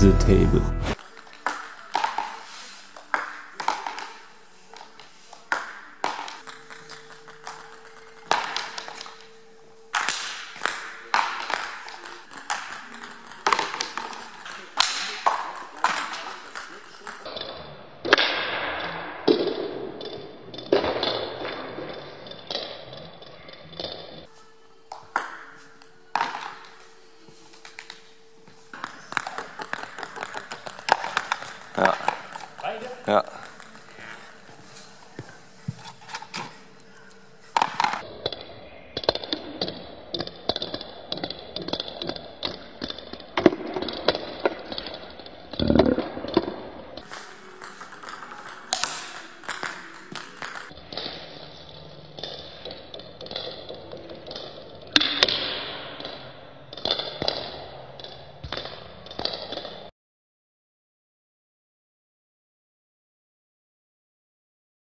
the table. Ja.